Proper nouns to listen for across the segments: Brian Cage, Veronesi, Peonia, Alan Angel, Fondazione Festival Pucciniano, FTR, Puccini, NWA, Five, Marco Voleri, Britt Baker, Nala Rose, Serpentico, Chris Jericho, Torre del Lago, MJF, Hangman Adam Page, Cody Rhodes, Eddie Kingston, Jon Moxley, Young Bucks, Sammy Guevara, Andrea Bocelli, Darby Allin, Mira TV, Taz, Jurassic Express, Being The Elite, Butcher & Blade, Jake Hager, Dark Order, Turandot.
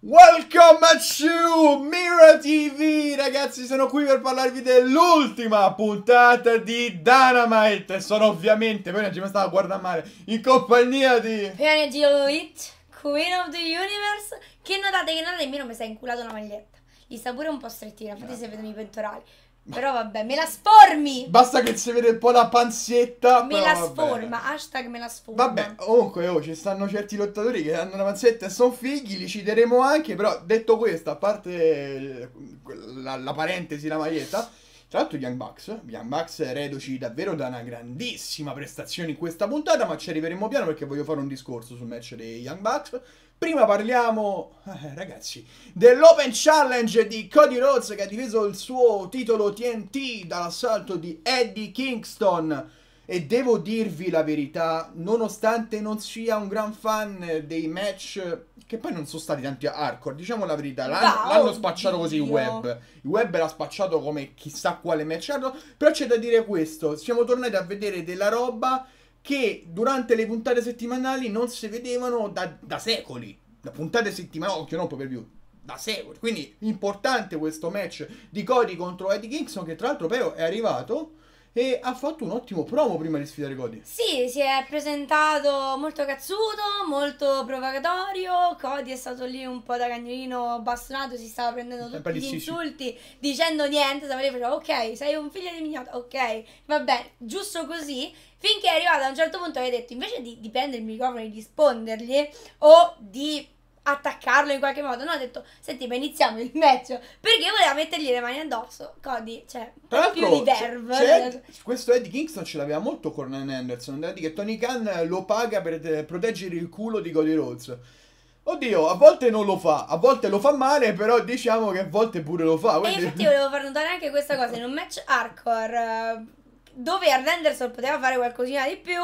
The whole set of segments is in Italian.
Welcome to Mira TV, ragazzi, sono qui per parlarvi dell'ultima puntata di Dynamite. Sono ovviamente Peonia, ci mi stava a guardare male, in compagnia di Peonia the Elite, Queen of the Universe. Che notate, nemmeno mi sei inculato una maglietta. Gli sta pure un po' strettina, infatti se vedono i pettorali. Però vabbè, me la sformi! Basta che si vede un po' la panzetta. Me la sforma, hashtag me la sforma. Vabbè, comunque ci stanno certi lottatori che hanno una panzetta e sono fighi, li citeremo anche. Però detto questo, a parte la parentesi, la maglietta, tra l'altro Young Bucks reduci davvero da una grandissima prestazione in questa puntata, ma ci arriveremo piano perché voglio fare un discorso sul match dei Young Bucks. Prima parliamo, ragazzi, dell'Open Challenge di Cody Rhodes che ha difeso il suo titolo TNT dall'assalto di Eddie Kingston. E devo dirvi la verità, nonostante non sia un gran fan dei match, che poi non sono stati tanti hardcore, diciamo la verità, l'hanno spacciato così il web l'ha spacciato come chissà quale match hardcore, però c'è da dire questo, siamo tornati a vedere della roba che durante le puntate settimanali non si vedevano da secoli. Da puntate settimanali, occhio, non proprio per più, da secoli. Quindi importante questo match di Cody contro Eddie Kingston, che tra l'altro però è arrivato e ha fatto un ottimo promo prima di sfidare Cody. Sì, si è presentato molto cazzuto, molto provocatorio. Cody è stato lì un po' da cagnolino bastonato, si stava prendendo tutti gli insulti, dicendo niente, stava lì facendo ok, sei un figlio di mignotta, ok, vabbè, giusto così. Finché è arrivato a un certo punto e hai detto, invece di prendere il microfono e di rispondergli o di attaccarlo in qualche modo, no, ha detto senti, ma iniziamo il match, perché voleva mettergli le mani addosso Cody, cioè tra più di verve. Questo Eddie Kingston ce l'aveva molto con Anderson, che Tony Khan lo paga per proteggere il culo di Cody Rhodes. Oddio, a volte non lo fa, a volte lo fa male, però diciamo che a volte pure lo fa, quindi... E infatti volevo far notare anche questa cosa, in un match hardcore dove Arn Anderson poteva fare qualcosina di più,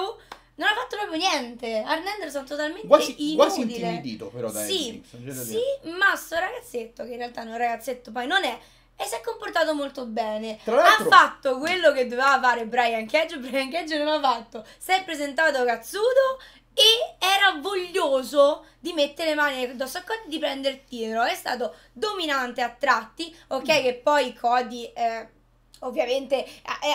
non ha fatto proprio niente. Arn Anderson totalmente inutile. Quasi intimidito però da Eddie Kingston. Ma sto ragazzetto, che in realtà non ragazzetto poi non è, e si è comportato molto bene. Ha fatto quello che doveva fare Brian Cage non l'ha fatto. Si è presentato cazzuto e era voglioso di mettere le mani addosso a Cody, di prendere il tiro. È stato dominante a tratti. Ok, che poi Cody... ovviamente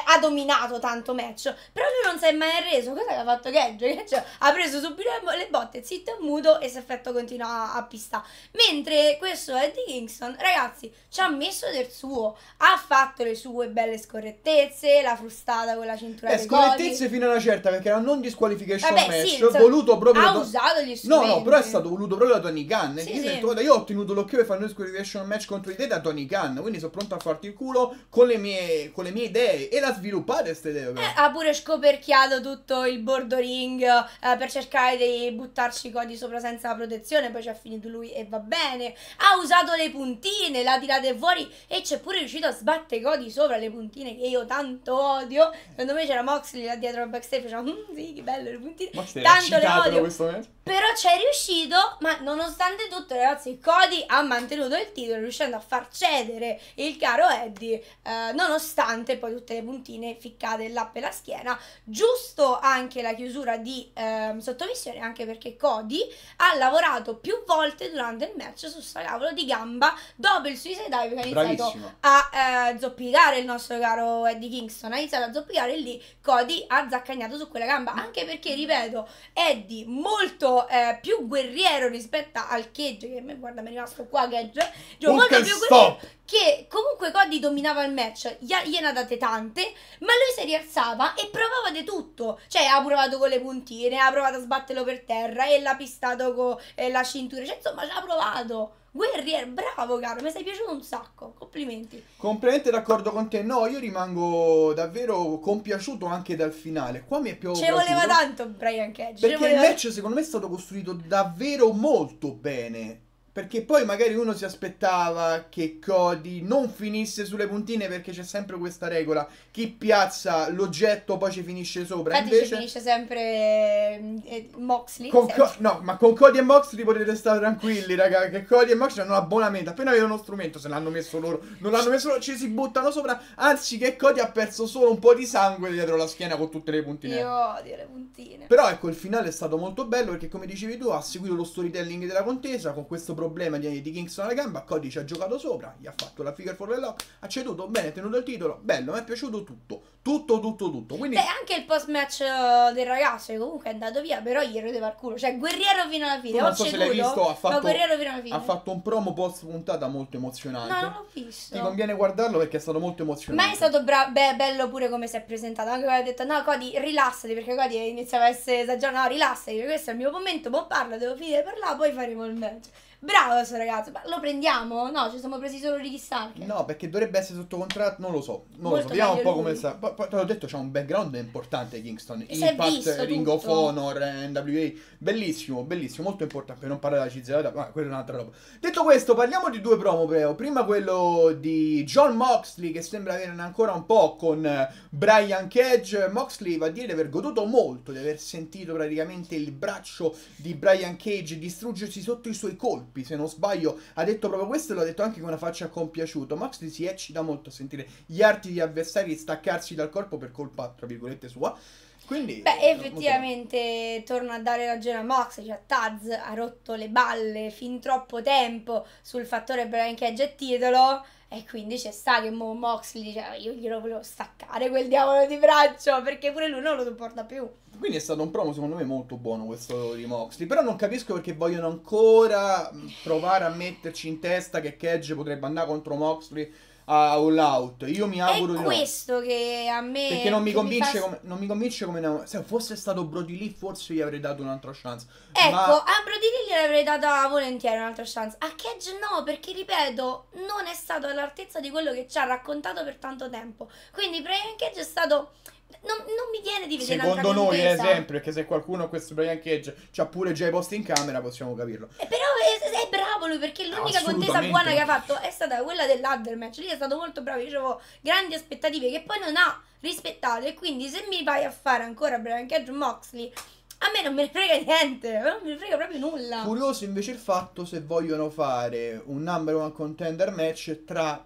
ha dominato tanto match, però lui non si è mai arreso. Cosa che ha fatto Cage? Cioè, ha preso subito le botte, zitto e muto, e si è fatto continuare a pistare. Mentre questo Eddie Kingston, ragazzi, ci ha messo del suo, ha fatto le sue belle scorrettezze, la frustata con la cintura di Cody. Scorrettezze fino a una certa, perché era un non disqualification match, sì, voluto proprio ha usato gli strumenti. No, però è stato voluto proprio da Tony Khan. Sì, io ho ottenuto l'occhio per fare un disqualification match contro di te da Tony Khan, quindi sono pronto a farti il culo con le mie idee, e la sviluppate queste idee. Ha pure scoperchiato tutto il bordo ring per cercare di buttarci Cody sopra senza la protezione, poi ci ha finito lui e va bene. Ha usato le puntine, l'ha tirate fuori e c'è pure riuscito a sbattere Cody sopra le puntine, che io tanto odio. Secondo me c'era Moxley là dietro al backstage, faceva sì, che bello le puntine, tanto le odio, però c'è riuscito. Ma nonostante tutto, ragazzi, Cody ha mantenuto il titolo, riuscendo a far cedere il caro Eddie, nonostante poi tutte le puntine ficcate là per la schiena. Giusto anche la chiusura di sottomissione, anche perché Cody ha lavorato più volte durante il match su sta cavolo di gamba dopo il suicide dive, che ha iniziato a zoppicare il nostro caro Eddie Kingston, ha iniziato a zoppicare, lì Cody ha zaccagnato su quella gamba, anche perché, ripeto, Eddie molto più guerriero rispetto al Cage, che guarda, mi è rimasto qua Cage, molto più guerriero, che comunque Cody dominava il match, gliene ha date tante, ma lui si rialzava e provava di tutto. Cioè, ha provato con le puntine, ha provato a sbatterlo per terra e l'ha pistato con la cintura, cioè, insomma ci ha provato. Guerrier, bravo caro, mi sei piaciuto un sacco, complimenti. Completamente d'accordo con te. No, io rimango davvero compiaciuto anche dal finale. Qua mi è piaciuto. Ci voleva tanto Brian Cage, perché il match secondo me è stato costruito davvero molto bene. Perché poi magari uno si aspettava che Cody non finisse sulle puntine, perché c'è sempre questa regola, chi piazza l'oggetto poi ci finisce sopra. Infatti invece ci finisce sempre Moxley. No, ma con Cody e Moxley potete stare tranquilli, raga, che Cody e Moxley hanno l'abbonamento. Appena avevano uno strumento, se l'hanno messo loro, non l'hanno messo loro, ci si buttano sopra. Anzi, che Cody ha perso solo un po' di sangue dietro la schiena con tutte le puntine. Io odio le puntine. Però ecco, il finale è stato molto bello, perché come dicevi tu, ha seguito lo storytelling della contesa con questo problema di Kingston alla gamba, Cody ci ha giocato sopra, gli ha fatto la figure for the lock, ha ceduto, bene, tenuto il titolo, bello, mi è piaciuto tutto. Quindi... Beh, anche il post match del ragazzo che comunque è andato via, però gli rodeva il culo, cioè guerriero fino alla fine, non so se l'hai visto, ha fatto un promo post puntata molto emozionante. No, non l'ho visto. Ti conviene guardarlo perché è stato molto emozionante. Ma è stato bello pure come si è presentato, anche quando ha detto no Cody rilassati, perché Cody iniziava a essere esagerato, no rilassati, perché questo è il mio momento, boh parlo, devo finire per là, poi faremo il match. Bravo questo ragazzo, ma lo prendiamo? No, ci siamo presi solo Ricky Stark. No, perché dovrebbe essere sotto contratto, non lo so. Non lo so, vediamo un po' come sta. Poi te l'ho detto, c'ha un background importante Kingston. Impact, Ring of Honor, NWA. Bellissimo, bellissimo, molto importante. Per non parlare della cizzerata, ma quella è un'altra roba. Detto questo, parliamo di due promo, Preo. Prima quello di Jon Moxley, che sembra averne ancora un po' con Brian Cage. Moxley va a dire di aver goduto molto, di aver sentito praticamente il braccio di Brian Cage distruggersi sotto i suoi colpi. Se non sbaglio ha detto proprio questo, e l'ha detto anche con una faccia compiaciuta. Moxley si eccita molto a sentire gli arti di avversari staccarsi dal corpo per colpa tra virgolette sua. Quindi, beh, effettivamente torno a dare ragione a Moxley, cioè Taz ha rotto le balle fin troppo tempo sul fattore Brian Cage e titolo, e quindi c'è sta che Moxley diceva io glielo volevo staccare quel diavolo di braccio, perché pure lui non lo sopporta più. Quindi è stato un promo secondo me molto buono questo di Moxley, però non capisco perché vogliono ancora provare a metterci in testa che Cage potrebbe andare contro Moxley a All Out. Io mi auguro di no. È questo che a me... Perché non mi convince, non mi convince come... Se fosse stato Brody Lee forse gli avrei dato un'altra chance. Ecco, a Brody Lee gliel'avrei data volentieri un'altra chance. A Cage no, perché ripeto, non è stato all'altezza di quello che ci ha raccontato per tanto tempo. Quindi Brian Cage è stato... Non mi viene di vedere un'altra contesa. Secondo noi, sempre, perché se qualcuno, questo Brian Cage, c'ha pure già i posti in camera, possiamo capirlo. Però è bravo lui, perché l'unica contesa buona che ha fatto è stata quella dell'ladder match. Lì è stato molto bravo, io avevo grandi aspettative che poi non ha rispettato, e quindi se mi vai a fare ancora Brian Cage Moxley... A me non me ne frega niente, non me ne frega proprio nulla. Curioso invece il fatto se vogliono fare un number one contender match tra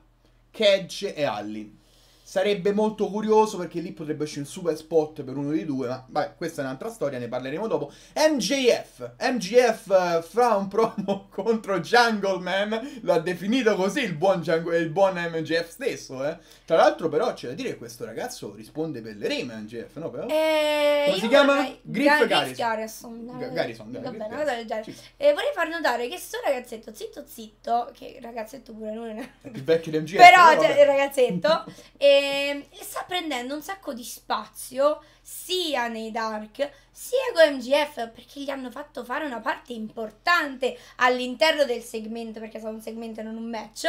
Cage e Allin. Sarebbe molto curioso perché lì potrebbe uscire un super spot per uno dei due, ma vabbè, questa è un'altra storia, ne parleremo dopo. MJF fa un promo contro Jungleman, l'ha definito così il buon MJF stesso, eh. Tra l'altro però c'è da dire che questo ragazzo risponde per le rime MJF, no? Però? Come si chiama? Griff Garrison. Vorrei far notare che sto ragazzetto, zitto zitto, che ragazzetto pure non è più vecchio di MJF. Però c'è il ragazzetto... sta prendendo un sacco di spazio sia nei dark sia con MJF, perché gli hanno fatto fare una parte importante all'interno del segmento, perché è stato un segmento e non un match.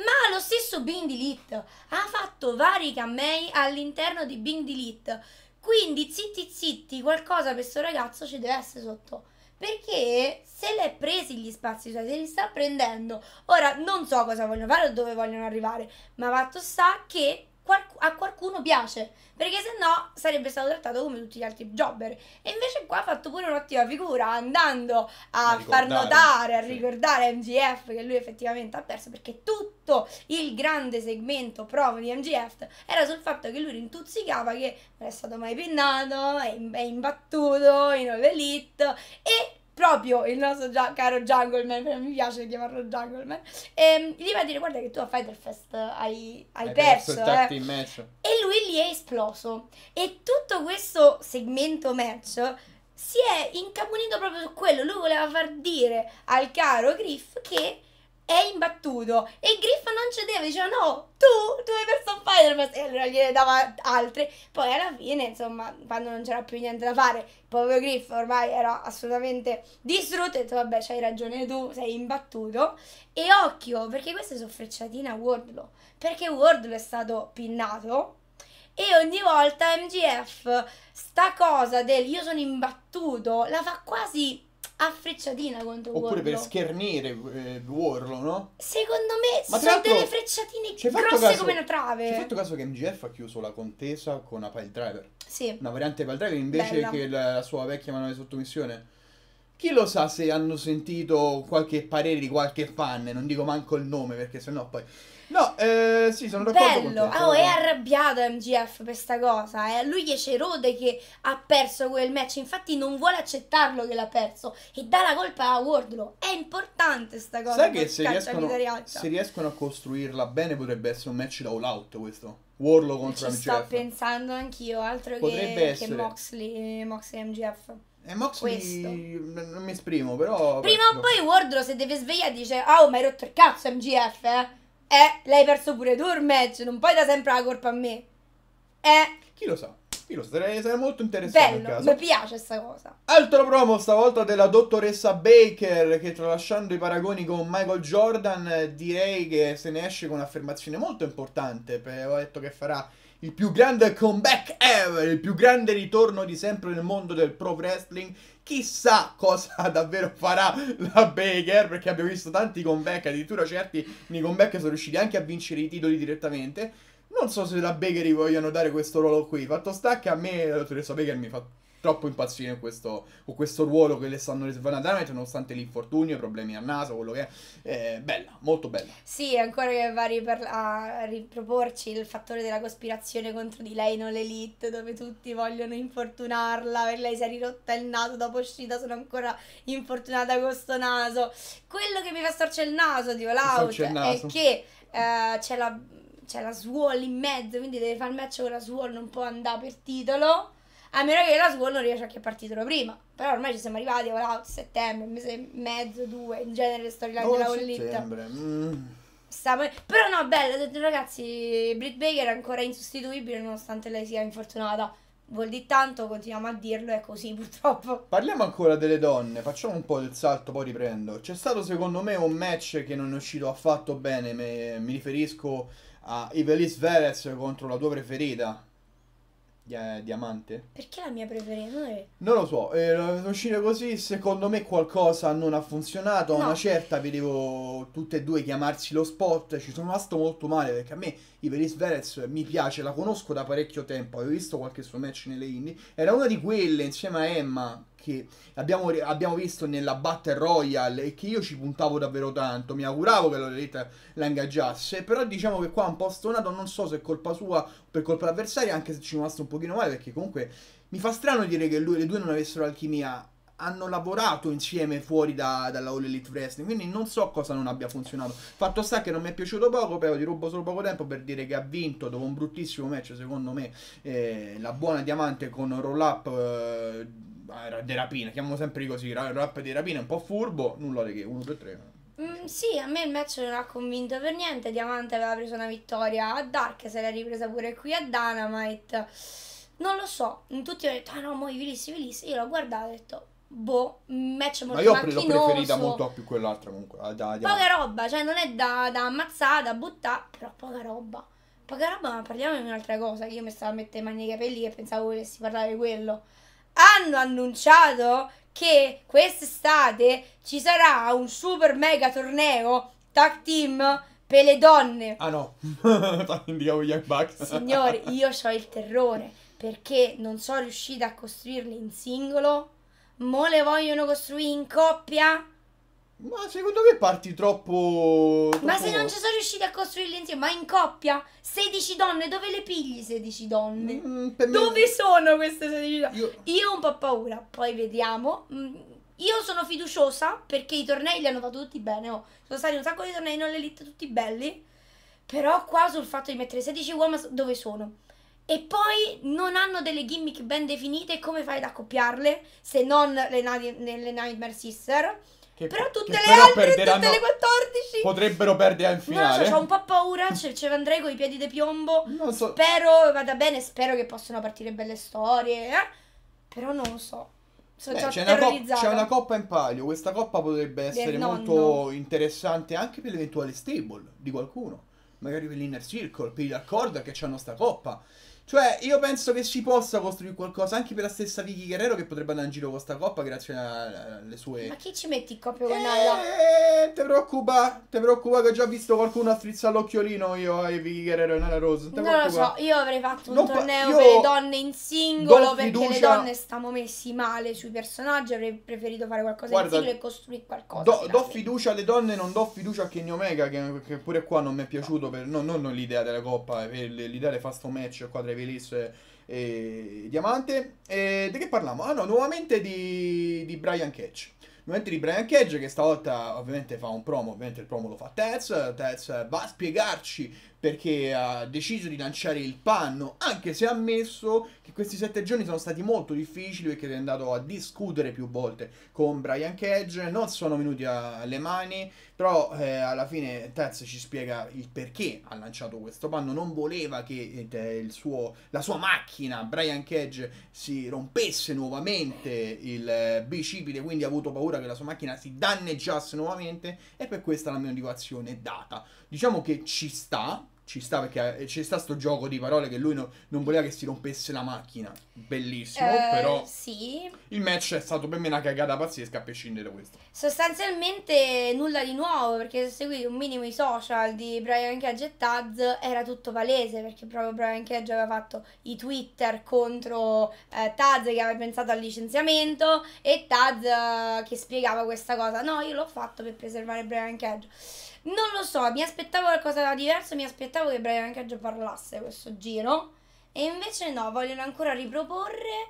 Ma lo stesso Being The Elite ha fatto vari camei all'interno di Being The Elite, quindi zitti zitti qualcosa per questo ragazzo ci deve essere sotto, perché se l'è presi gli spazi, cioè se li sta prendendo. Ora non so cosa vogliono fare o dove vogliono arrivare, ma fatto sta che a qualcuno piace, perché se no sarebbe stato trattato come tutti gli altri jobber, e invece qua ha fatto pure un'ottima figura andando a far notare, a ricordare a MJF che lui effettivamente ha perso, perché tutto il grande segmento promo di MJF era sul fatto che lui rintuzzicava che non è stato mai pinnato, è imbattuto in All Elite, e proprio il nostro caro Jungleman, mi piace chiamarlo Jungleman, gli va a dire guarda che tu a Fighter Fest hai perso il match. E lui lì è esploso, e tutto questo segmento match si è incaponito proprio su quello. Lui voleva far dire al caro Griff che è imbattuto, e Griff non cedeva, diceva no, tu hai perso un Fighter, e allora gliene dava altre. Poi alla fine, insomma, quando non c'era più niente da fare, il povero Griff ormai era assolutamente distrutto, e ha detto vabbè, c'hai ragione tu, sei imbattuto. E occhio, perché queste sono frecciatine a Wardlow, perché Wardlow è stato pinnato, e ogni volta MJF sta cosa del io sono imbattuto la fa quasi... a frecciatina contro Wardlow. Oppure per schernire Wardlow, no? Secondo me sono delle frecciatine grosse come una trave. C'è fatto caso che MJF ha chiuso la contesa con una pile driver? Sì. Una variante pile driver invece che la sua vecchia manuale di sottomissione? Chi lo sa se hanno sentito qualche parere di qualche fan, non dico manco il nome perché sennò poi... No, sì, sono d'accordo con te. Bello, oh, è arrabbiato MJF per sta cosa, eh. Lui gli esce rode che ha perso quel match, infatti non vuole accettarlo che l'ha perso e dà la colpa a Wardlow. È importante sta cosa. Sai che se riescono a costruirla bene potrebbe essere un match da all out questo. Wardlow contro MJF. Ci sto pensando anch'io, altro che Moxley e MJF. E Moxley questo. Non mi esprimo, però... Prima o poi Wardlow se deve svegliare dice: oh, ma hai rotto il cazzo MJF, eh? L'hai perso pure tu il match, non puoi dare sempre la colpa a me. Chi lo sa, sarei molto interessato. Bello, mi piace sta cosa. Altro promo stavolta della dottoressa Baker, che tralasciando i paragoni con Michael Jordan, direi che se ne esce con un'affermazione molto importante. Ho detto che farà il più grande comeback ever, il più grande ritorno di sempre nel mondo del pro wrestling. Chissà cosa davvero farà la Baker, perché abbiamo visto tanti comeback, addirittura certi nei comeback sono riusciti anche a vincere i titoli direttamente. Non so se la Baker gli vogliono dare questo ruolo qui. Fatto sta che a me la dottoressa Baker mi fa troppo impazzire con questo ruolo che le stanno riservando a Dynamite, nonostante l'infortunio, i problemi al naso, quello che è. Bella, molto bella. Sì, ancora che va a riproporci il fattore della cospirazione contro di lei non l'elite, dove tutti vogliono infortunarla, per lei si è rirotta il naso dopo uscita, sono ancora infortunata con sto naso. Quello che mi fa storcere il naso, tipo l'out, è che c'è la Swole in mezzo, quindi deve fare il match con la Swole, non può andare per titolo. A meno che la Swole non riesce a chiappare il titolo prima. Però ormai ci siamo arrivati a settembre, un mese e mezzo, due. In genere le storyline della colletta. Però no, bello, ragazzi, Britt Baker è ancora insostituibile nonostante lei sia infortunata. Vuol dire tanto, continuiamo a dirlo, è così purtroppo. Parliamo ancora delle donne, facciamo un po' del salto, poi riprendo. C'è stato secondo me un match che non è uscito affatto bene. Mi riferisco a Ivelisse Vélez contro la tua preferita Diamante. Perché la mia preferita? Non lo so, uscire così, secondo me qualcosa non ha funzionato. No. Una certa vedevo tutte e due chiamarsi lo spot, ci sono rimasto molto male perché a me Ivelisse Vélez mi piace, la conosco da parecchio tempo, avevo visto qualche suo match nelle indie, era una di quelle insieme a Emma che abbiamo visto nella Battle Royale e che io ci puntavo davvero tanto, mi auguravo che la ingaggiasse, però diciamo che qua un po' stonato, non so se è colpa sua o per colpa dell'avversario, anche se ci è rimasto un pochino male perché comunque mi fa strano dire che lui e le due non avessero alchimia, hanno lavorato insieme fuori dalla All Elite Wrestling, quindi non so cosa non abbia funzionato. Fatto sta che non mi è piaciuto poco, però ti rubo solo poco tempo per dire che ha vinto dopo un bruttissimo match secondo me la buona Diamante con roll up di rapina, chiamiamo sempre così, rap di rapina, un po' furbo, nulla di che, 1-2-3. Sì, a me il match non ha convinto per niente, Diamante aveva preso una vittoria a Dark, se l'ha ripresa pure qui a Dynamite, non lo so, tutti hanno detto ah no, mo' Ivelisse, io l'ho guardato e ho detto boh, match molto macchinoso. Ma io l'ho preferita molto più quell'altra comunque, poca roba, cioè non è da ammazzare, da buttare, però poca roba. Poca roba, ma parliamo di un'altra cosa, che io mi stavo a mettere mani nei capelli e pensavo volessi parlare di quello. Hanno annunciato che quest'estate ci sarà un super mega torneo tag team per le donne. Ah no, indicavo Young Bucks. Signori, io ho il terrore perché non sono riuscita a costruirli in singolo, mo le vogliono costruire in coppia. Ma secondo me parti troppo... Ma se non ci sono riusciti a costruirli insieme, ma in coppia? 16 donne, dove le pigli 16 donne? Dove sono queste 16 donne? Io ho un po' paura, poi vediamo. Io sono fiduciosa perché i tornei li hanno fatto tutti bene, oh. Sono stati un sacco di tornei non elite tutti belli. Però qua sul fatto di mettere 16 uomini, dove sono? E poi non hanno delle gimmick ben definite, come fai ad accoppiarle? Se non le Nightmare Sister... Però tutte le altre, tutte le 14 potrebbero perdere in finale. Non lo so, ho un po' paura, ce andrei con i piedi di piombo. Non so. Spero vada bene, spero che possano partire belle storie, però non lo so. Sono già terrorizzata. C'è una coppa in palio, questa coppa potrebbe essere molto interessante anche per l'eventuale stable di qualcuno. Magari per l'Inner Circle, per i Dark Order che hanno sta coppa. Cioè, io penso che si possa costruire qualcosa anche per la stessa Vicky Guerrero, che potrebbe andare in giro con sta coppa grazie alle sue... Ma chi ci metti in coppia con Nala? Te preoccupa che ho già visto qualcuno a strizzare l'occhiolino io e Vicky Guerrero e Nala Rose. Non lo so, io avrei fatto un torneo per le donne in singolo, perché le donne stavano messi male sui personaggi, avrei preferito fare qualcosa in singolo e costruire qualcosa. Do fiducia alle donne, non do fiducia a Kenny Omega, che pure qua non mi è piaciuto, non l'idea della coppa, l'idea di fare sto match qua tra Evelisse e Diamante. E di che parliamo? Ah no, nuovamente di Brian Cage. Nuovamente di Brian Cage, che stavolta ovviamente fa un promo, ovviamente il promo lo fa Tez. Tez va a spiegarci perché ha deciso di lanciare il panno, anche se ha ammesso che questi 7 giorni sono stati molto difficili, perché è andato a discutere più volte con Brian Cage, non sono venuti alle mani, però alla fine Tez ci spiega il perché ha lanciato questo panno. Non voleva che la sua macchina Brian Cage si rompesse nuovamente il bicipite, quindi ha avuto paura che la sua macchina si danneggiasse nuovamente, e per questa la mia motivazione è data. Diciamo che ci sta perché ci sta sto gioco di parole, che lui non voleva che si rompesse la macchina. Bellissimo, però sì, il match è stato per me una cagata pazzesca a prescindere da questo. Sostanzialmente nulla di nuovo, perché se seguite un minimo i social di Brian Cage e Taz era tutto palese, perché proprio Brian Cage aveva fatto i Twitter contro Taz, che aveva pensato al licenziamento, e Taz che spiegava questa cosa. No, io l'ho fatto per preservare Brian Cage. Non lo so, mi aspettavo qualcosa di diverso, mi aspettavo che Brian Cage parlasse questo giro, e invece no, vogliono ancora riproporre,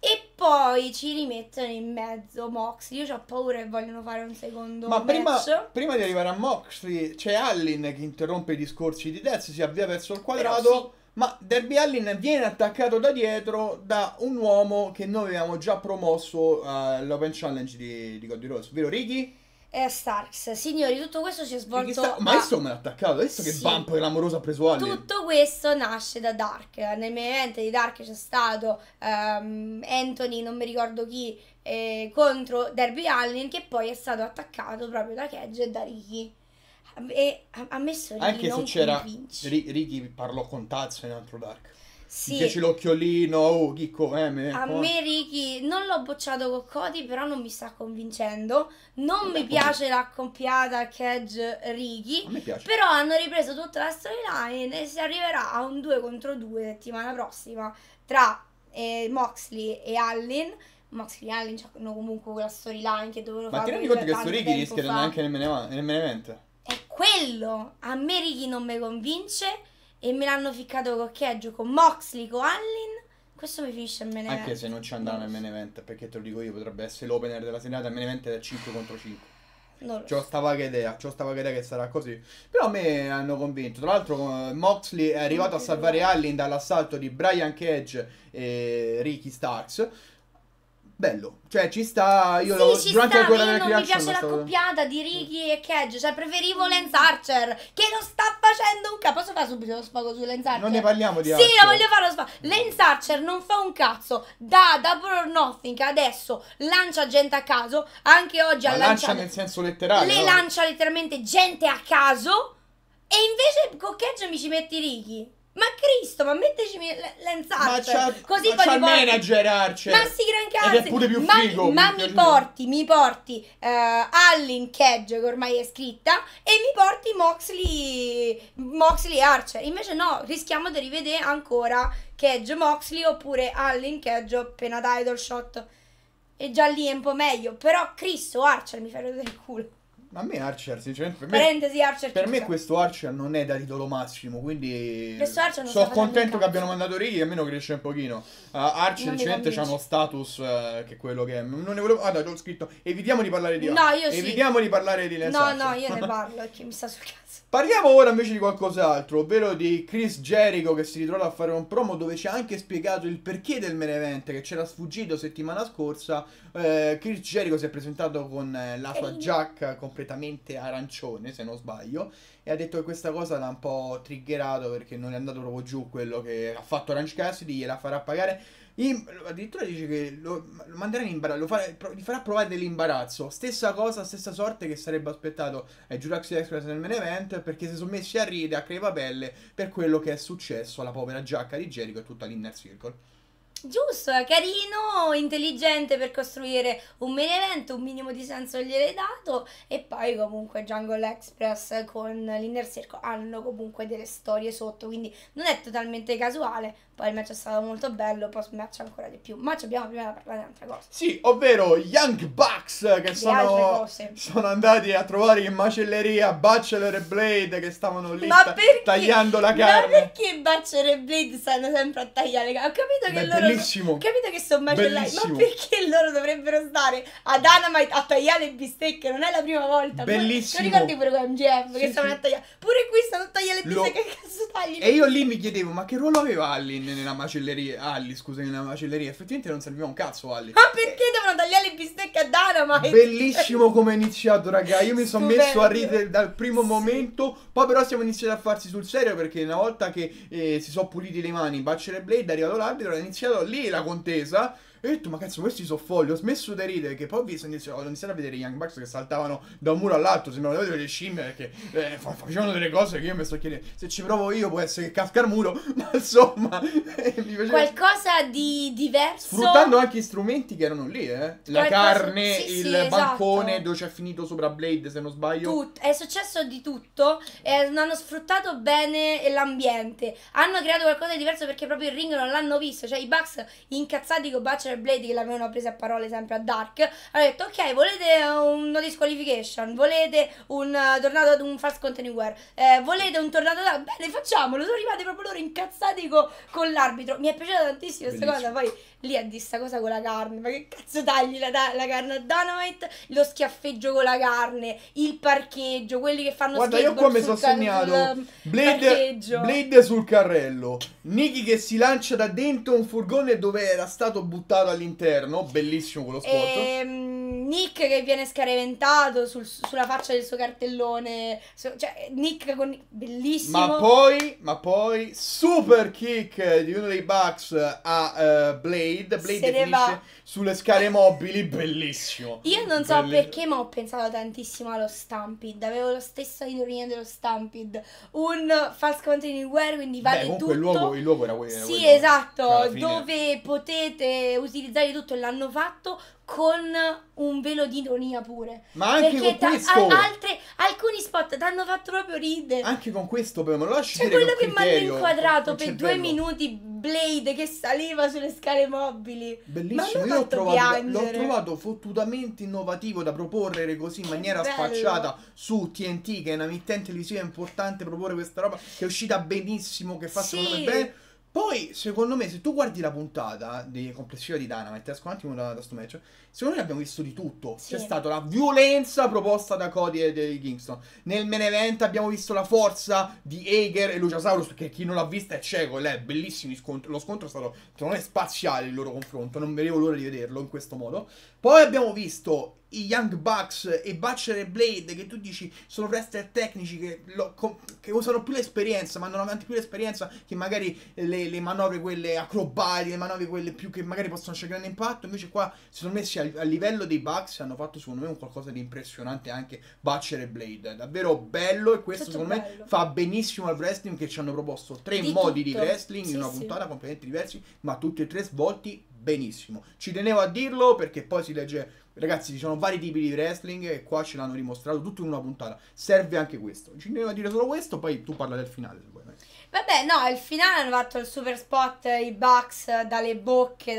e poi ci rimettono in mezzo Moxley. Io ho paura che vogliono fare un secondo match. Prima di arrivare a Moxley c'è Allin che interrompe i discorsi di Tez, si avvia verso il quadrato, ma Darby Allin viene attaccato da dietro da un uomo che noi avevamo già promosso all'Open Challenge di Cody Rhodes, vero Ricky? Starks. Signori, tutto questo si è svolto ma insomma è attaccato, adesso sì. Che bump l'amoroso ha preso Allin. Tutto questo nasce da Dark. Nel main event di Dark c'è stato Anthony, non mi ricordo chi, contro Darby Allin, che poi è stato attaccato proprio da Cage e da Ricky. E ha messo Ricky, anche se c'era Ricky parlò con Taz in altro Dark. Sì. Mi piace l'occhiolino, oh, Chicco, a me Ricky non l'ho bocciato con Cody, però non mi sta convincendo. Non mi piace l'accoppiata Cage-Ricky, però hanno ripreso tutta la storyline e si arriverà a un 2-2 settimana prossima tra Moxley e Allin. Moxley e Allin hanno comunque quella storyline che dovevano fare. Ma ti rendi conto che questo Ricky rischia neanche nel main event? È quello, a me Ricky non mi convince. E me l'hanno ficcato con Cage, con Moxley, con Allin. Questo mi finisce il main event. Anche se non ci andrà nel main event, perché te lo dico io, potrebbe essere l'opener della serata. Il main event è da 5 contro 5. C'ho sta vaga idea, che sarà così. Però a me hanno convinto. Tra l'altro Moxley è arrivato a salvare Allin dall'assalto di Brian Cage e Ricky Starks. Bello, cioè ci sta. Io sì, durante sta, io non mi piace la coppiata di Ricky e Cage, cioè preferivo Lance Archer, che non sta facendo un cazzo. Posso fare subito lo sfogo su Lance Archer? Non ne parliamo di altro. Sì, lo voglio fare lo sfogo. Lance Archer non fa un cazzo, da Double or Nothing adesso lancia gente a caso, anche oggi ha lanciato. Lancia nel senso letterale. Le lancia letteralmente gente a caso, e invece con Cage mi ci metti Ricky. Ma Cristo, ma metteci Lance Archer, così poi mi manager Archer. Ma si gran cazzo. Ed è pure più figo. Ma mi porti Allin Cage, che ormai è scritta, e mi porti Moxley e Archer. Invece no, rischiamo di rivedere ancora Cage Moxley, oppure Allin Cage appena da idol shot. E già lì è un po' meglio, però Cristo Archer mi fa vedere il culo. Ma a me Archer, sinceramente, per me questo Archer non è da titolo massimo, quindi sono contento che abbiano mandato Ricky, almeno cresce un pochino. Archer sinceramente c'ha uno status che è quello che è. Non ne volevo... Ah, dai, ho scritto, evitiamo di parlare di Archer. No, io sì. Evitiamo di parlare di Lance Archer. No, io ne parlo, è che mi sta sul cazzo. Parliamo ora invece di qualcos'altro, ovvero di Chris Jericho, che si ritrova a fare un promo dove ci ha anche spiegato il perché del main event, che c'era sfuggito settimana scorsa. Chris Jericho si è presentato con la sua giacca completamente arancione, se non sbaglio, e ha detto che questa cosa l'ha un po' triggerato, perché non è andato proprio giù quello che ha fatto Orange Cassidy, gliela farà pagare. Addirittura dice che lo manderà in imbarazzo, gli farà provare dell'imbarazzo. Stessa cosa, stessa sorte che sarebbe aspettato ai Jurassic Express nel main event, perché si sono messi a ridere a crepapelle per quello che è successo alla povera giacca di Jericho e tutta l'Inner Circle. Giusto, è carino, intelligente per costruire un main event, un minimo di senso gliel'hai dato, e poi comunque Jungle Express con l'Inner Circle hanno comunque delle storie sotto, quindi non è totalmente casuale. Poi il match è stato molto bello, post match ancora di più, ma ci abbiamo prima da parlare di un'altra cosa. Sì, ovvero Young Bucks che sono andati a trovare in macelleria Butcher e Blade che stavano lì tagliando la carne. Ma perché Butcher e Blade stanno sempre a tagliare la carne? Ho capito che loro... Bellissimo. Capito che sono macellari, ma perché loro dovrebbero stare a Dynamite a tagliare le bistecche? Non è la prima volta. Bellissimo. Non ricordi pure con MJF che stavano a tagliare? Pure qui stanno a tagliare le bistecche, che cazzo tagli? E io lì mi chiedevo, ma che ruolo aveva Allin nella macelleria? Alli, scusa, nella macelleria. Effettivamente non serviva un cazzo Alli. Ma perché devono tagliare le bistecche a Dynamite? Bellissimo come è iniziato, raga. Io mi sono messo a ridere dal primo momento. Poi però siamo iniziati a farsi sul serio, perché una volta che si sono puliti le mani Butcher e Blade, è arrivato l'arbitro, ha iniziato lì la contesa, e ho detto, ma cazzo, questi sono folli. Ho smesso di ridere, che poi ho iniziato a vedere Young Bucks che saltavano da un muro all'altro, sembravano delle scimmie, perché facevano delle cose che io mi sto chiedendo, se ci provo io può essere che casca il muro, ma insomma mi piaceva qualcosa di diverso, sfruttando anche gli strumenti che erano lì, la carne, sì, il bancone, esatto, dove c'è finito sopra Blade, se non sbaglio. È successo di tutto, non hanno sfruttato bene l'ambiente, hanno creato qualcosa di diverso, perché proprio il ring non l'hanno visto, cioè i Bucks incazzati con Butcher Blade che l'avevano presa a parole sempre a Dark, hanno detto, ok, volete una disqualification, volete un tornado ad un fast content war, volete un tornado da... bene, facciamolo. Sono arrivati proprio loro incazzati con l'arbitro. Mi è piaciuta tantissimo questa cosa. Poi lì ha di sta cosa con la carne, ma che cazzo tagli la carne a Dynamite, lo schiaffeggio con la carne, il parcheggio, quelli che fanno, guarda, io qua mi sono segnato Blade sul carrello, Nikki che si lancia da dentro un furgone dove era stato buttato all'interno, bellissimo quello spot, Nick che viene scaraventato sulla faccia del suo cartellone, cioè Nick con... bellissimo. Ma poi super kick di uno dei Bucks a Blade se ne va sulle scale mobili, bellissimo. Io non so perché, ma ho pensato tantissimo allo Stampede, avevo la stessa ironia dello Stampede, un fast content war, quindi vale tutto. Il luogo era quello, sì, esatto, dove potete utilizzare tutto, l'hanno fatto con un velo di ironia pure, ma anche perché con questo alcuni spot t'hanno fatto proprio ridere, anche con questo però me lo lasci dire, quello che mi hanno inquadrato per 2 minuti Blade che saliva sulle scale mobili, bellissimo. Io l'ho trovato fottutamente innovativo, da proporre così in maniera sfacciata su TNT, che è una emittente televisiva importante, proporre questa roba che è uscita benissimo, che fa secondo me bene. Poi, secondo me, se tu guardi la puntata complessiva di Dynamite, esco un attimo da sto match, secondo me abbiamo visto di tutto. Sì. C'è stata la violenza proposta da Cody e di Kingston. Nel main event abbiamo visto la forza di Hager e Luchasaurus, perché chi non l'ha vista è cieco, è bellissimo scontro. Lo scontro è stato, secondo me, spaziale il loro confronto, non vedevo l'ora di vederlo in questo modo. Poi abbiamo visto i Young Bucks e Butcher e Blade, che tu dici sono wrestler tecnici che usano più l'esperienza, ma non avanti più l'esperienza, che magari le manovre quelle acrobatiche, le manovre quelle più che magari possono lasciare grande impatto. Invece qua si sono messi al livello dei Bucks e hanno fatto secondo me un qualcosa di impressionante anche Butcher e Blade, davvero bello, e questo secondo me fa benissimo al wrestling, che ci hanno proposto tre modi di wrestling in una puntata completamente diversi, ma tutti e tre svolti benissimo. Ci tenevo a dirlo perché poi si legge, ragazzi, ci sono vari tipi di wrestling e qua ce l'hanno dimostrato tutto in una puntata, serve anche questo. Ci tenevo a dire solo questo, poi tu parla del finale se vuoi. Vabbè, no, il finale hanno fatto il super spot i Bucks dalle bocche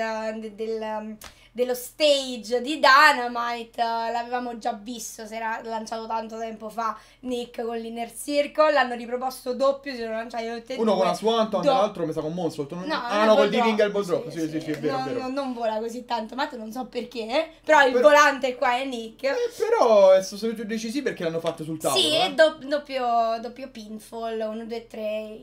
dello stage di Dynamite, l'avevamo già visto, si era lanciato tanto tempo fa Nick con l'Inner Circle, l'hanno riproposto doppio, si sono lanciati tutti e due, uno con la Swanton, l'altro mi sa con Monster, no col D-Ring al Boldrop, sì, è vero, no, è vero. Non vola così tanto, ma non so perché, però il volante qua è Nick, però è stato decisivo perché l'hanno fatto sul tavolo, sì, doppio pinfall, 1, 2, 3,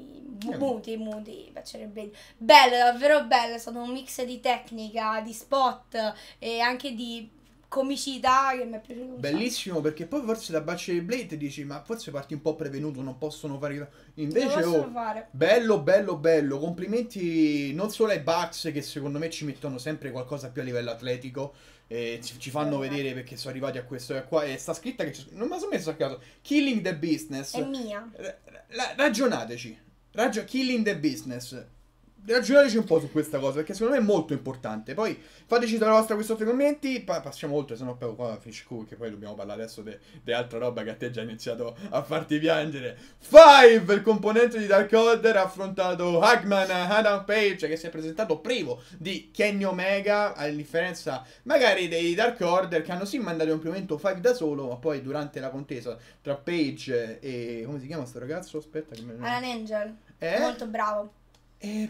muti, bello, davvero bello, è stato un mix di tecnica, di spot e anche di comicità che mi è piaciuta. Bellissimo, perché poi forse da Butcher & Blade dici ma forse parti un po' prevenuto, non possono fare, invece oh, fare. Bello, bello, bello, complimenti non solo ai Bucks che secondo me ci mettono sempre qualcosa più a livello atletico e ci fanno vedere, perché sono arrivati a questo e qua, e sta scritta che non me la sono messo a caso, Killing the Business è mia. Ragionateci, Killing the Business, ragionateci un po' su questa cosa, perché secondo me è molto importante. Poi fateci dalla vostra questione nei commenti, passiamo oltre, sennò poi qua finisce qui, che poi dobbiamo parlare adesso di altra roba che a te già ha iniziato a farti piangere. Five, il componente di Dark Order, ha affrontato Hangman Adam Page, che si è presentato privo di Kenny Omega, a differenza magari dei Dark Order che hanno sì mandato un momento Five da solo, ma poi durante la contesa tra Page e... come si chiama sto ragazzo? Aspetta che me... Alan Angel, molto bravo.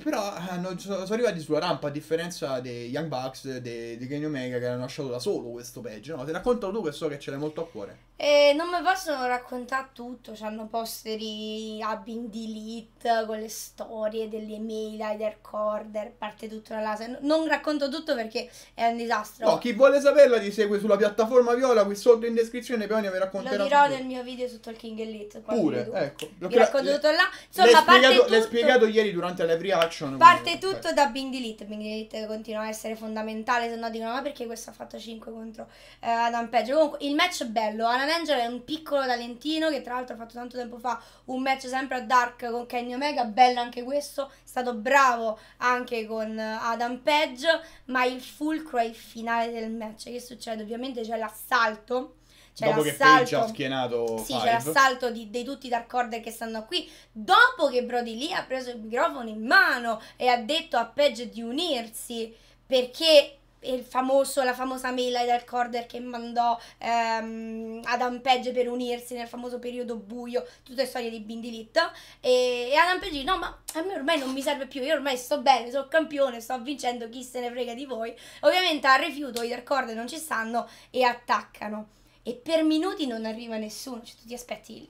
Però sono arrivati sulla rampa, a differenza dei Young Bucks, di Kenny Omega, che l'hanno lasciato da solo questo page, no? Te raccontalo tu, che so che ce l'hai molto a cuore. Non mi possono raccontare tutto, c'hanno posteri a Being The Elite con le storie delle mail ai Dark Order, parte tutto la laser. Non racconto tutto perché è un disastro. No, chi vuole saperla ti segue sulla piattaforma viola qui sotto in descrizione, Peonia vi racconterà. Lo dirò tutto nel mio video su Talking Elite pure, ecco. Vi racconto tutto là. Insomma, l'hai spiegato ieri durante la reaction. Parte tutto da Being The Elite. Being The Elite continua a essere fondamentale, se no dicono ma perché questo ha fatto 5 contro Adam Page. Comunque il match è bello. Alan Angel è un piccolo talentino che tra l'altro ha fatto tanto tempo fa un match sempre a Dark con Kenny Omega, bello anche questo, è stato bravo anche con Adam Page, ma il fulcro è il finale del match. Che succede? Ovviamente c'è l'assalto. Dopo che Page ha schienato, sì, c'è l'assalto di tutti i Dark Order che stanno qui, dopo che Brody Lee ha preso il microfono in mano e ha detto a Page di unirsi, perché la famosa mail ai Dark Order che mandò Adam Page per unirsi nel famoso periodo buio, tutte storie di Being The Elite, e Adam Page dice no ma a me ormai non mi serve più, io ormai sto bene, sono campione, sto vincendo, chi se ne frega di voi. Ovviamente a rifiuto i Dark Order non ci stanno e attaccano. E per minuti non arriva nessuno, cioè tu ti aspetti il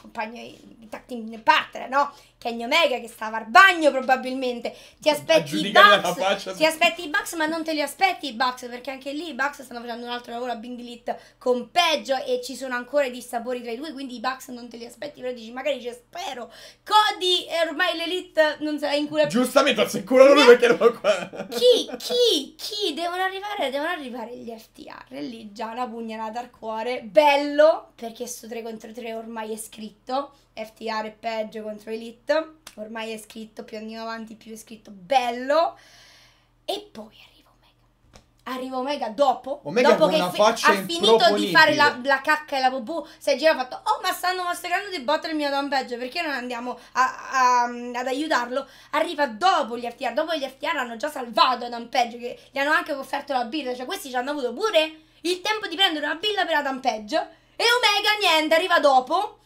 compagno, il tag team partner, no? Kenny Omega che stava al bagno probabilmente, ti aspetti i Bucks, ma non te li aspetti i Bucks, perché anche lì i Bucks stanno facendo un altro lavoro a Being The Elite con peggio e ci sono ancora i dissapori tra i due, quindi i Bucks non te li aspetti, però dici magari ci spero. Cody ormai l'Elite non se la incura più. Giustamente assicurano lui perché non lo qua. Chi? Devono arrivare gli FTR, lì già una pugnalata al cuore, bello, perché su 3 contro 3 ormai è scritto, FTR e peggio contro Elite. Ormai è scritto, più andiamo avanti più è scritto, bello. E poi arriva Omega dopo che ha finito di fare la cacca e la popù, si è girato e ha fatto oh ma stanno massacrando di botte il mio Adam Page, perché non andiamo ad aiutarlo. Arriva dopo gli FTR, hanno già salvato Adam Page, che gli hanno anche offerto la birra, cioè questi ci hanno avuto pure il tempo di prendere una birra per Adam Page, e Omega niente, arriva dopo,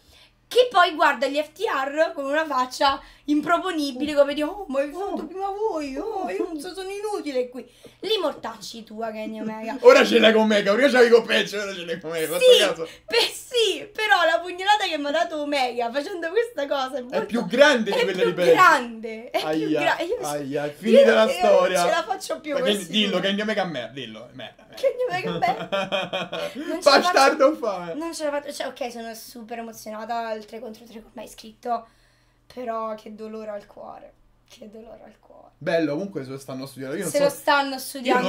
che poi guarda gli FTR con una faccia improponibile, come dire oh ma vi fatto prima voi, oh io non sono inutile qui, li mortacci tua Kenny Omega. Ora ce l'hai con Omega, prima c'avevi con Page, ora ce l'hai con Omega. Sì, però la pugnalata che mi ha dato Omega facendo questa cosa è più grande di quella di Page, è più grande, finita la storia, non ce la faccio più. Dillo Kenny Omega a me, dillo Kenny Omega a me, bastardo fa, non ce la faccio, cioè ok, sono super emozionata, 3 contro 3 ormai scritto, però che dolore al cuore, che dolore al cuore. Bello, comunque se lo stanno studiando, io non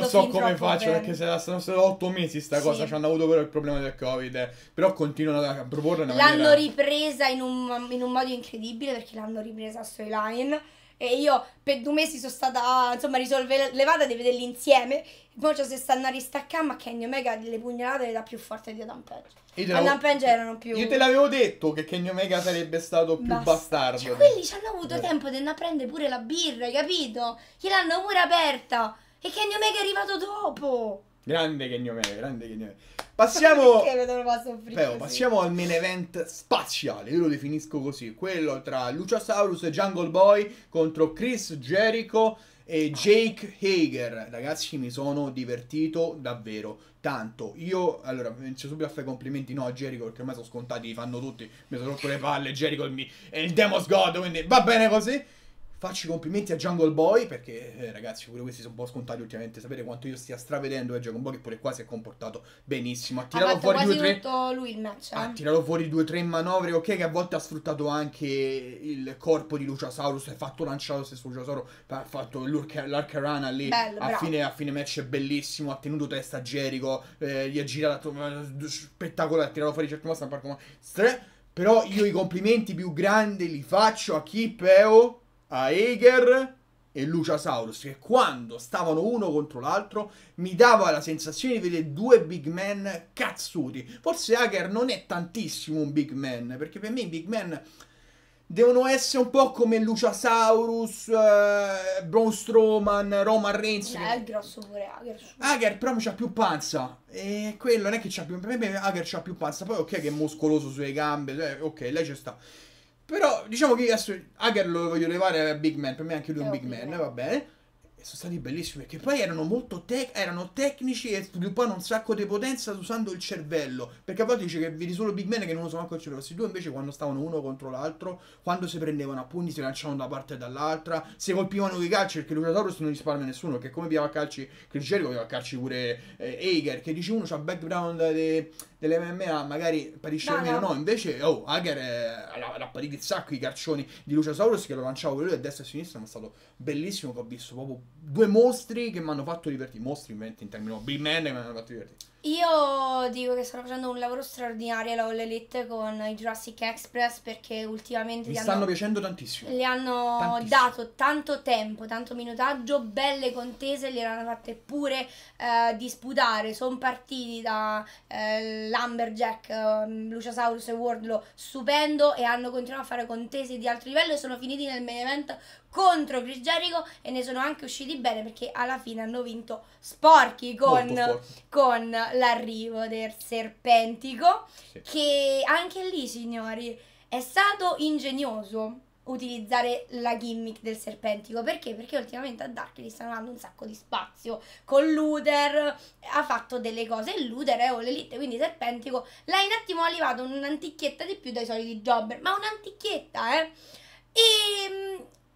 so come faccio bene, perché sono 8 mesi sta cosa, ci hanno avuto però il problema del Covid, però continuano a proporre una maniera... L'hanno ripresa in un modo incredibile, perché l'hanno ripresa a storyline, e io per 2 mesi sono stata insomma risollevata di vederli insieme, poi cioè, se stanno a ristaccare, ma Kenny Omega le pugnalate le dà più forte di Adam Page. Adam Page erano più... Io te l'avevo detto che Kenny Omega sarebbe stato più bastardo, cioè quelli ci hanno avuto tempo di andare a prendere pure la birra, hai capito? Gliel'hanno pure aperta, e Kenny Omega è arrivato dopo. Grande Kenny Omega, grande Kenny Omega. Passiamo al main event spaziale, io lo definisco così, quello tra Luchasaurus e Jungle Boy contro Chris Jericho e Jake Hager. Ragazzi, mi sono divertito davvero tanto. Io, allora, inizio subito a fare complimenti a Jericho, perché ormai sono scontati, li fanno tutti, mi sono rotto le palle, Jericho è il Demon's God, quindi va bene così. Faccio i complimenti a Jungle Boy, perché ragazzi, pure questi sono un po' scontati ultimamente. Sapete quanto io stia stravedendo è Jungle Boy, che pure qua si è comportato benissimo. Ha tirato fuori due o tre manovre, ok, che a volte ha sfruttato anche il corpo di Luchasaurus, ha fatto lanciare lo stesso Luchasaurus, ha fatto l'arcarana lì. Bello, a fine match è bellissimo, ha tenuto testa a Jericho, gli ha girato spettacolare, ha tirato fuori certi mostri, però io i complimenti più grandi li faccio a chi, Peo? A Hager e Luchasaurus, che quando stavano uno contro l'altro mi dava la sensazione di vedere due big man cazzuti. Forse Hager non è tantissimo un big man, perché per me i big man devono essere un po' come Luchasaurus, Braun Strowman, Roman Reigns. È grosso pure Hager. Hager però c'ha più panza. E quello non è che c'ha più. Per me Hager c'ha più panza. Poi ok che è muscoloso sulle gambe. Ok, lei ci sta. Però diciamo che adesso Hager lo voglio levare a big man. Per me anche lui è un big man, va bene. E sono stati bellissimi, perché poi erano molto tecnici e sviluppavano un sacco di potenza usando il cervello. Perché a volte dice che vedi solo big man che non usano manco il cervello. Questi due invece quando stavano uno contro l'altro, quando si prendevano a pugni, si lanciavano da una parte e dall'altra, si colpivano i calci, perché Luchasaurus non gli risparmia nessuno, perché come piava calci Chris Jericho, piava calci pure Hager, che dice uno c'ha background dell'MMA, magari parisce meno, no, invece Hager l'ha parito il sacco i carcioni di Luchasaurus, che lo lanciava per lui a destra e a sinistra. Ma è stato bellissimo, che ho visto proprio due mostri che mi hanno fatto divertire, mostri in termini big man che mi hanno fatto divertire. Io dico che stanno facendo un lavoro straordinario la All Elite con i Jurassic Express, perché ultimamente mi stanno piacendo tantissimo. Le hanno dato tanto tempo, tanto minutaggio, belle contese, le hanno fatte pure disputare. Sono partiti da Lumberjack, Luchasaurus e Wardlow, stupendo, e hanno continuato a fare contese di alto livello e sono finiti nel main event contro Chris Jericho, e ne sono anche usciti bene, perché alla fine hanno vinto sporchi con l'arrivo del Serpentico, sì. Che anche lì, signori, è stato ingegnoso utilizzare la gimmick del Serpentico. Perché? Perché ultimamente a Dark gli stanno dando un sacco di spazio. Con Luder ha fatto delle cose, e Luder è All Elite, quindi Serpentico l'ha un attimo allevato un'antichietta di più dai soliti jobber, ma un'antichietta,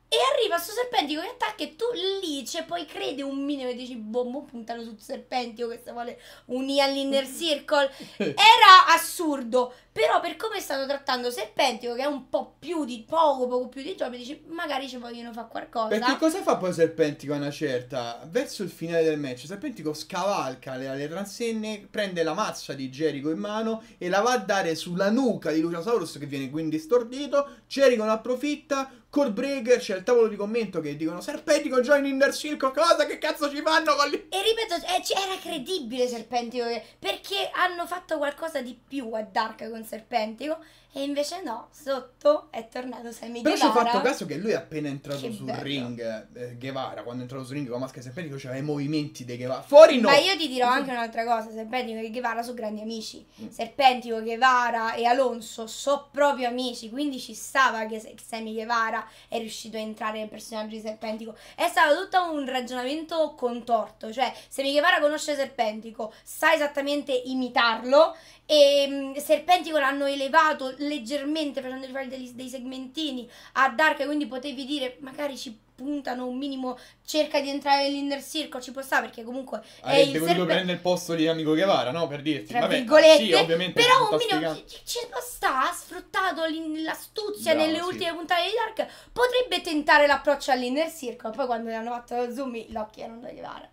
E arriva sto Serpentico che attacca, e tu lì c'è poi crede un minimo e dici boh, puntano sul Serpentico che si vuole unire all'Inner Circle. Era assurdo, però per come stanno trattando Serpentico, che è un po' più di poco più di gioco, dici magari ci vogliono fare qualcosa. Perché cosa fa poi Serpentico a una certa? Verso il finale del match Serpentico scavalca le transenne, prende la mazza di Jericho in mano e la va a dare sulla nuca di Luchasaurus, che viene quindi stordito. Jericho ne approfitta, Core Breaker, c'è il tavolo di commento che dicono Serpentico join Inner Circle, cosa che cazzo ci fanno con lì? E ripeto, era credibile Serpentico, perché hanno fatto qualcosa di più a Dark con Serpentico, e invece no, sotto è tornato Sammy Guevara. Però ci ho fatto caso che lui è appena entrato sul ring, Guevara, quando è entrato sul ring con la maschera di Serpentico c'aveva i movimenti di Guevara, fuori no! Ma io ti dirò anche un'altra cosa, Serpentico e Guevara sono grandi amici, Serpentico, Guevara e Alonso sono proprio amici, quindi ci stava che Sammy Guevara è riuscito a entrare nel personaggio di Serpentico. È stato tutto un ragionamento contorto, cioè Sammy Guevara conosce Serpentico, sa esattamente imitarlo, e Serpentico l'hanno elevato leggermente facendogli fare dei segmentini a Dark, quindi potevi dire magari ci puntano un minimo, cerca di entrare nell'Inner Circle, ci può stare, perché comunque avrebbe voluto prendere il posto di amico Guevara, no? Per dirti, vabbè, sì, ovviamente, però un minimo ci può stare, ha sfruttato l'astuzia nelle ultime puntate di Dark, potrebbe tentare l'approccio all'Inner Circle. Poi quando gli hanno fatto lo zoom, l'occhio erano da Guevara,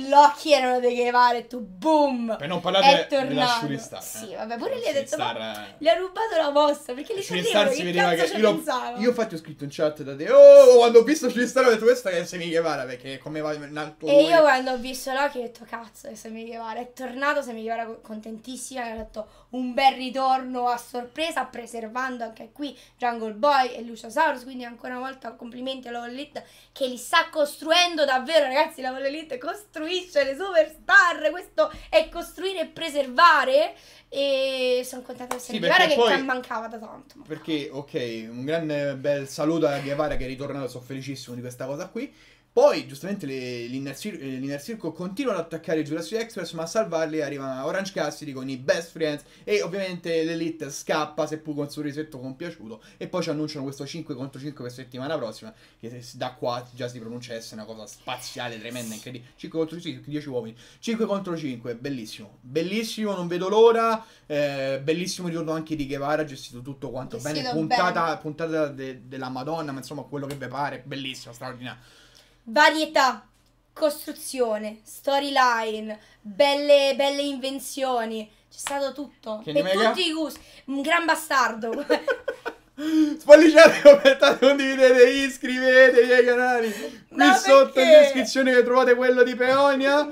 l'occhio erano da Guevara, e tu boom, per non parlare della Star, sì, vabbè, pure lì ha detto gli ha rubato la mossa, perché lì sapevano che cazzo ci pensava. Io infatti ho scritto in chat da te, quando ho visto Star ho detto questa è Sammy Guevara, perché come va in alto. E io quando ho visto l'occhio ho detto cazzo, è Sammy Guevara, è tornato Sammy Guevara, contentissima, ha fatto un bel ritorno a sorpresa, preservando anche qui Jungle Boy e Luchasaurus, quindi ancora una volta complimenti alla All Elite, che li sta costruendo davvero, ragazzi, la All Elite costruisce le superstar, questo è costruire e preservare, e sono contenta di Sammy Guevara, che mancava da tanto. Perché, ok, un grande bel saluto a Guevara che è ritornato, sono felicissimo di questa cosa qui. Poi giustamente l'Inner Circle continuano ad attaccare Jurassic Express, ma a salvarli arriva Orange Cassidy con i Best Friends e ovviamente l'Elite scappa, seppur con un sorrisetto compiaciuto, e poi ci annunciano questo 5 contro 5 per settimana prossima, che da qua già si pronuncia essere una cosa spaziale, tremenda, incredibile. 5 contro 5, 10 uomini, 5 contro 5, bellissimo, bellissimo, non vedo l'ora, bellissimo ritorno anche di Guevara, gestito tutto quanto bene, puntata della Madonna, ma insomma quello che vi pare, bellissimo, straordinario. Varietà, costruzione, storyline, belle invenzioni, c'è stato tutto, Kenny per Omega? Tutti i gusti, un gran bastardo. Spolliciate, commentate, condividete, iscrivetevi ai canali, qui sotto perché? In descrizione che trovate quello di Peonia.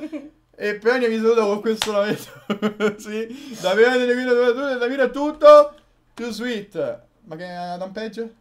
E Peonia vi saluta con questo lamento. Sì, da Peonia, da Mira è tutto, più sweet, ma che Adam Page?